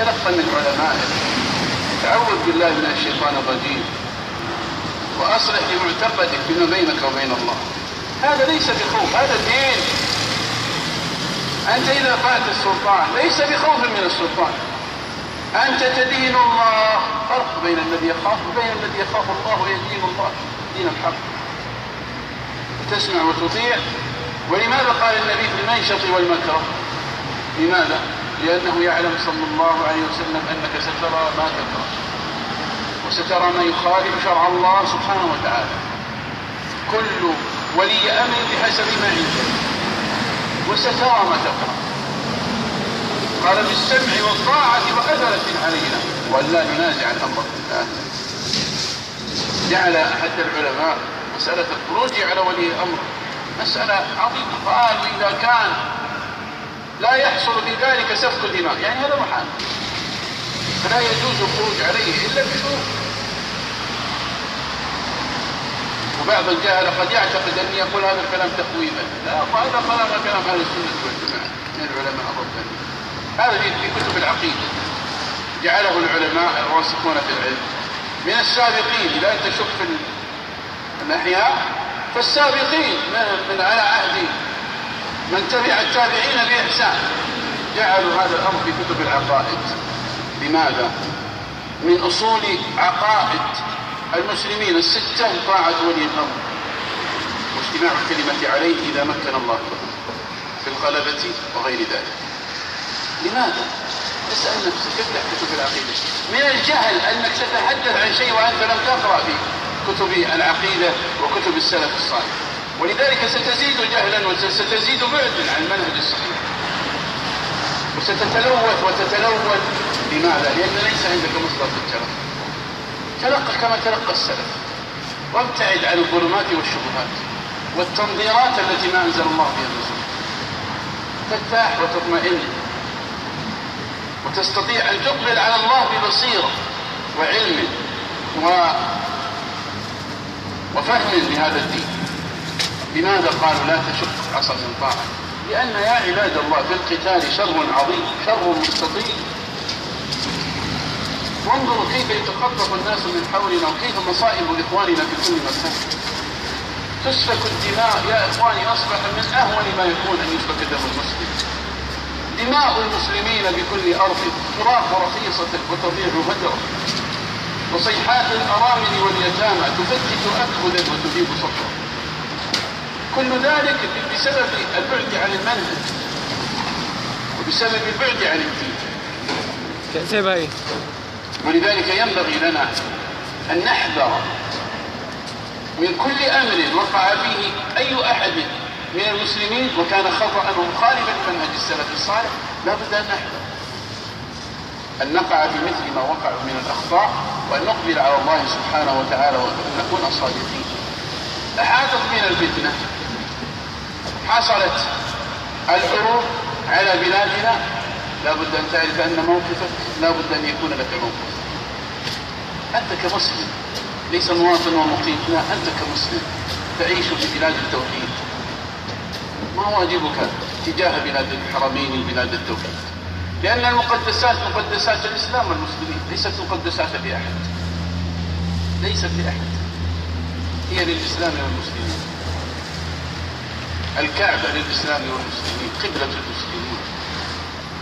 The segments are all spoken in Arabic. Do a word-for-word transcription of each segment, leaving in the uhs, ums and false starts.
يلقن العلماء، تعوذ بالله من الشيطان الرجيم، وأصلح لمعتقدك فيما بينك وبين الله. هذا ليس بخوف، هذا دين. أنت إذا طعت السلطان ليس بخوف من السلطان، أنت تدين الله. فرق بين الذي يخاف وبين الذي يخاف الله ويدين الله دين الحق. تسمع وتطيع. ولماذا قال النبي في المنشط والمكره؟ لماذا؟ لأنه يعلم صلى الله عليه وسلم أنك سترى ما تكره، وسترى ما يخالف شرع الله سبحانه وتعالى. كل ولي أمر بحسب ما عنده، وسترى ما تكره. قال بالسمع والطاعة وأذلة علينا ولا ننازع الأمر في الله. جعل أحد العلماء مسألة الخروج على ولي الأمر مسألة عظيمة، قال إذا كان لا يحصل في ذلك سفك الدماء، يعني هذا محال، فلا يجوز الخروج عليه إلا بشروط. وبعض الجهل قد يعتقد أن يقول هذا الكلام تقويما، لا، هذا كلام كلام أهل السنة والجماعة من العلماء الربانيين. هذا في كتب العقيدة جعله العلماء الراسخون في العلم من السابقين، لا تشك في الأحياء، فالسابقين من على عهد من تبع التابعين بإحسان جعلوا هذا الأمر في كتب العقائد. لماذا؟ من أصول عقائد المسلمين الستة طاعة ولي الأمر، واجتماع الكلمة عليه إذا مكن الله في الغلبة وغير ذلك. لماذا؟ اسأل نفسك كيف كتب العقيدة. من الجهل أنك تتحدث عن شيء وأنت لم تقرأ فيه كتب العقيدة وكتب السلف الصالح، ولذلك ستزيد جهلا وستزيد بعدا عن المنهج الصحيح، وستتلوث وتتلوث. لماذا؟ لأن ليس عندك مصدر التلقى. تلقى كما تلقى السلف، وابتعد عن الظلمات والشبهات والتنظيرات التي ما أنزل الله بها الرسول، ترتاح وتطمئن، وتستطيع أن تقبل على الله ببصيرة وعلم و وفهم لهذا الدين. لماذا قالوا لا تشق عصا من طاعة؟ لأن يا عباد الله في القتال شر عظيم، شر مستطيل. وانظروا كيف يتخطف الناس من حولنا، وكيف مصائب إخواننا في كل مكان. تسفك الدماء يا إخواني، أصبح من أهون ما يكون أن يسفك دم المسلم. دماء المسلمين بكل أرض تراق رخيصة وتضيع هدرة، وصيحات الأرامل واليتامى تفتت أكبدا وتذيب صدرا. كل ذلك بسبب البعد عن المنهج وبسبب البعد عن الدين. ولذلك ينبغي لنا أن نحذر من كل أمر وقع فيه أي أحد من المسلمين وكان خطأ ومخالفا لمنهج السلف الصالح. لا بد أن نحذر أن نقع في مثل ما وقع من الأخطاء، وأن نقبل على الله سبحانه وتعالى وأن نكون صادقين. أحاطت بنا الفتنة، حصلت الحروب على بلادنا، لا بد أن تعرف أن موقفك لا بد أن يكون لك موقف. أنت كمسلم ليس مواطن ومقيم، لا، أنت كمسلم تعيش في بلاد التوحيد، ما واجبك تجاه بلاد الحرمين بلاد التوحيد؟ لأن المقدسات مقدسات الإسلام والمسلمين، ليست مقدسات لأحد، ليست لأحد، هي للإسلام والمسلمين. الكعبة للإسلام والمسلمين، قبلة المسلمين،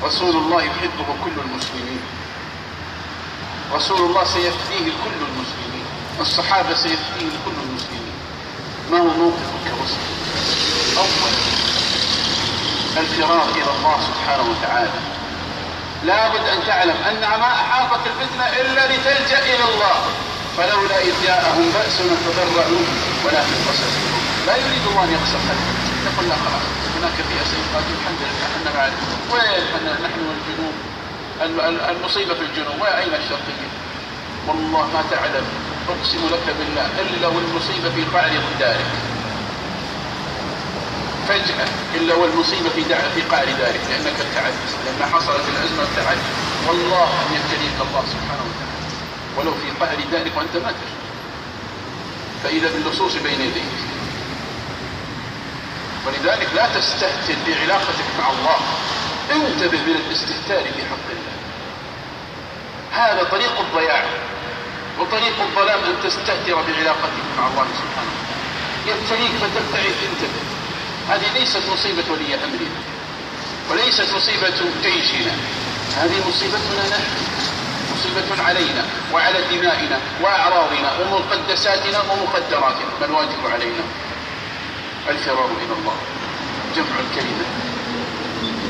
رسول الله يحبه كل المسلمين، رسول الله سيفديه كل المسلمين، الصحابة سيفديه كل المسلمين. ما هو موقفك كمسلم؟ أول الفرار إلى الله سبحانه وتعالى. لا بد أن تعلم أن ما أحاطت الفتنة إلا لتلجأ إلى الله، فلولا إذ جاءهم بأسنا تضرعوا ولكن قست قلوبهم. لا يريد الله أن يقسى قلبك، يقول لا خلاص هناك فئة سيقاتل، الحمد لله أننا عليك، وين نحن والجنوب، المصيبة في الجنوب، وأين الشرقية؟ والله ما تعلم، أقسم لك بالله إلا والمصيبة في قعر دارك فجأة، إلا والمصيبة في دعوة في قعر ذلك، لأنك ابتعدت، لما حصلت الأزمة ابتعدت. والله أن يبتليك الله سبحانه وتعالى ولو في قعر ذلك وأنت ما تشعر، فإذا باللصوص بين يديك. ولذلك لا تستهتر بعلاقتك مع الله، انتبه من الاستهتار في حق الله، هذا طريق الضياع وطريق الظلام أن تستهتر بعلاقتك مع الله سبحانه وتعالى، يبتليك فتبتعد. انتبه، هذه ليست مصيبة ولي أمرنا وليست مصيبة جيشنا، هذه مصيبتنا نحن، مصيبة علينا وعلى دمائنا وأعراضنا ومقدساتنا ومقدراتنا. ما الواجب علينا؟ الفرار إلى الله، جمع الكلمة،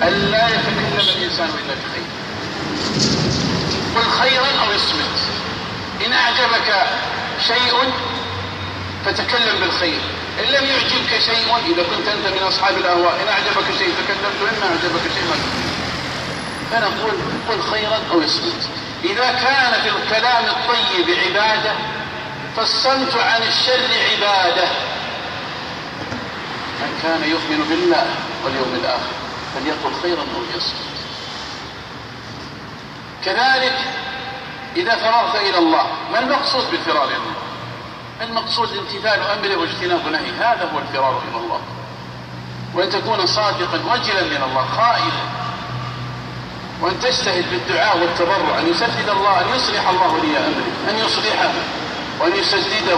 ألا يتكلم الإنسان إلا بخير، قل خيرا أو اصمت. إن أعجبك شيء فتكلم بالخير، إن لم يعجبك شيء إذا كنت أنت من أصحاب الأهواء، إن أعجبك شيء تكلمت وإن ما أعجبك شيء ما تكلمت. فنقول قل خيرا أو اصمت. إذا كان في الكلام الطيب عبادة فالصمت عن الشر عبادة. من كان يؤمن بالله واليوم الآخر فليقل خيرا أو يصمت. كذلك إذا فرغت إلى الله، ما المقصود بالفرار إلى الله؟ المقصود امتثال أمره واجتناب نهيه، هذا هو الفرار إلى الله. وأن تكون صادقا وجلا من الله خائفا، وأن تجتهد بالدعاء والتضرع، أن يسدد الله، أن يصلح الله لي أمره، أن يصلحه وأن يسدده،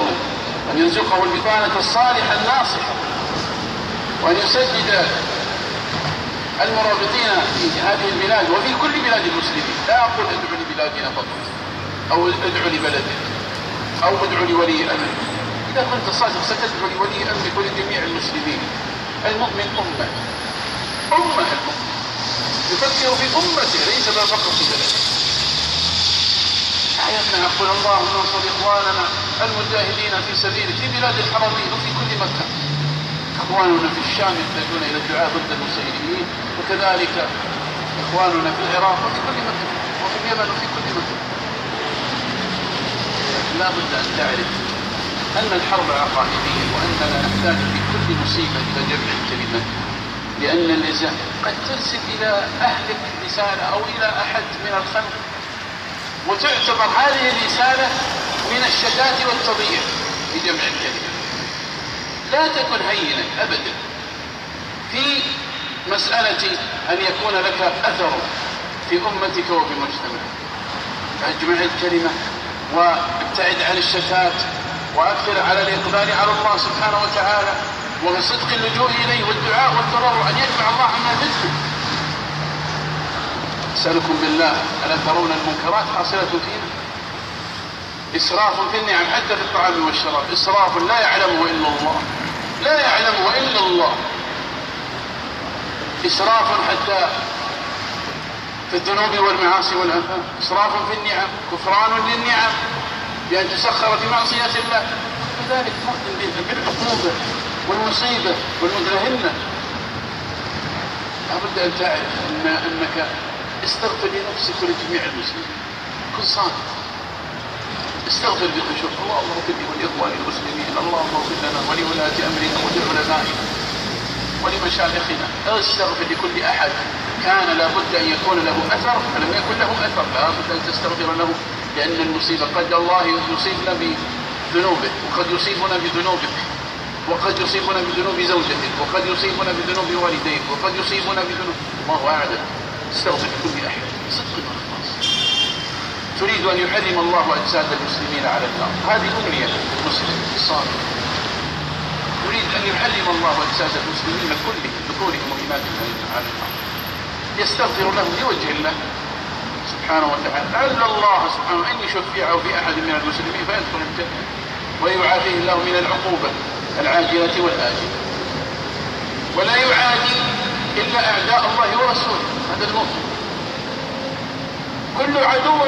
وأن يرزقه البطانة الصالحة الناصحة، وأن يسدد المرابطين في هذه البلاد وفي كل بلاد المسلمين. لا أقول ادعو لبلادنا فقط أو ادعو لبلدك أو ادعو لولي أمرك. إذا كنت صادق ستدعو لولي أمرك ولجميع المسلمين. المؤمن أمة، أمة المؤمن يفكر في أمته ليس فقط في بلده. أحيانا أقول اللهم انصر إخواننا المجاهدين في سبيلك في بلاد الحرمين وفي كل مكان. إخواننا في الشام يحتاجون إلى الدعاء ضد المسيرين، وكذلك إخواننا في العراق وفي كل مكان، وفي اليمن وفي كل مكان. لا بد أن تعرف أن الحرب عقائدية، وأننا نحتاج في كل مصيبة إلى جمع الكلمات، لأن النزاع قد ترسل إلى أهلك رسالة أو إلى أحد من الخلق، وتعتبر هذه الرسالة من الشتات والتضييع. بجمع الكلمات لا تكن هينا أبدا في مسألة أن يكون لك أثر في أمتك وفي مجتمعك. فاجمع الكلمة وابتعد عن الشتات، وأكثر على الإقبال على الله سبحانه وتعالى، وبصدق اللجوء إليه والدعاء والتضرع، أن يدفع الله عما تدفع. أسألكم بالله، ألا ترون المنكرات حاصلة فينا؟ إسراف في النعم حتى في الطعام والشراب، إسراف لا يعلمه إلا الله، لا يعلمه إلا الله. إسراف حتى في الذنوب والمعاصي والآثام، إسراف في النعم، كفران للنعم بأن تسخر في معصية الله. وذلك مؤمن بالعقوبة والمصيبة والمدرهنة. لابد أن تعرف أن أنك استغفر لنفسك ولجميع المسلمين، كن صادق، استغفر بخشوع. اللهم اغفر لي ولإخواني المسلمين، اللهم اغفر لنا ولولاة أمرنا ولعلمائنا ولمشايخنا. استغفر لكل أحد كان لابد أن يكون له أثر، فلم يكن له أثر لابد أن تستغفر له، لأن المصيبة قد الله يصيبنا بذنوبه، وقد يصيبنا بذنوبك، وقد يصيبنا بذنوب زوجتك، وقد يصيبنا بذنوب والديك، وقد يصيبنا بذنوب الله أعلم. استغفر لكل أحد صدق وإخلاص. تريد أن يحرم الله أجساد المسلمين على النار، هذه أمنية المسلم الصادق. يريد أن يحرم الله أجساد المسلمين كلهم ذكورهم وإناثهم على النار. يستغفر لهم لوجه الله سبحانه وتعالى، لعل الله سبحانه أن يشفعه في أحد من المسلمين فيدخل الجنة ويعافيه الله من العقوبة العاجلة والآجلة. ولا يعادي إلا أعداء الله ورسوله، هذا المؤمن كل عدو.